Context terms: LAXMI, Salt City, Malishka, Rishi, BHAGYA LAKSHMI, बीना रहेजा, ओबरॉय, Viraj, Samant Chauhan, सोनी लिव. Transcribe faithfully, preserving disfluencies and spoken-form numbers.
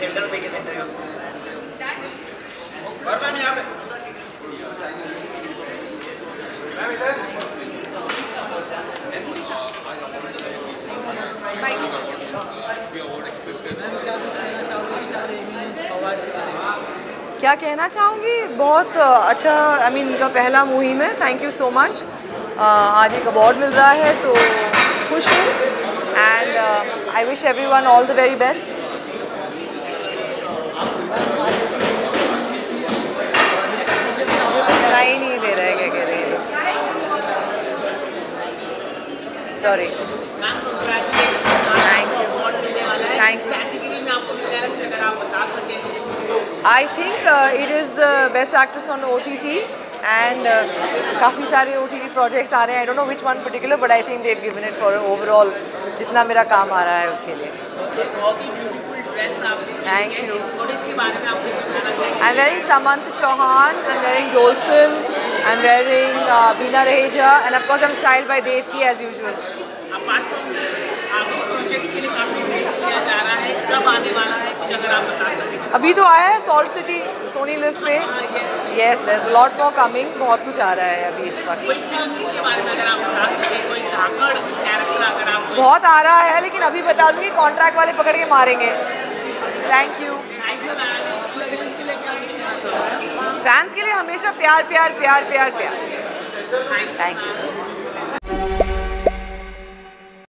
क्या कहना चाहूँगी, बहुत अच्छा आई मीन इनका पहला मुहिम है, थैंक यू सो मच। आज एक अवार्ड मिल रहा है तो खुश हूँ and I wish everyone all the very best. नहीं नहीं दे रहा है, क्या कह रही है, sorry. I think it is the best actress on O T T and काफ़ी सारे ओ टी टी प्रोजेक्ट्स आ रहे हैं, I don't know which one particular but I think they've given it for overall जितना मेरा काम आ रहा है उसके लिए। Thank you. I am wearing Samant Chauhan, I am wearing Dolson, I am wearing बीना रहेजा and of course I am style by Devki as usual. अभी तो आया है सॉल्ट सिटी सोनी लिव पे, yes there is a lot more coming, बहुत कुछ आ रहा है अभी इस वक्त। बहुत आ रहा है लेकिन अभी बता दूंगी, कॉन्ट्रैक्ट वाले पकड़ के मारेंगे। Thank you. फैंस के लिए हमेशा प्यार प्यार प्यार प्यार प्यार। Thank you.